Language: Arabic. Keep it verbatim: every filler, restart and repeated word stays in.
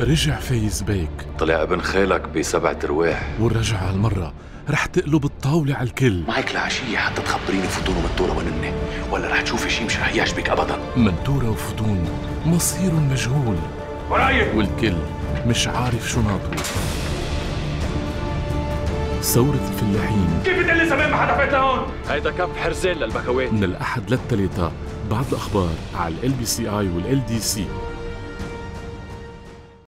رجع فايز بيك. طلع ابن خالك بسبعة ارواح والرجعة هالمرة رح تقلب الطاولة على الكل. معك لعشية حتى تخبريني فطون ومنتورة ونني، ولا رح تشوفي شي مش رح يعجبك ابدا. منتورة وفطون مصير مجهول ورايي والكل مش عارف شو ناطره. ثورة الفلاحين. كيف بتقلي زمان ما حدا فات لهون؟ هيدا كف حرزين للبكوات. من الأحد للثلاثة بعد الأخبار على ال بي سي آي والال دي سي.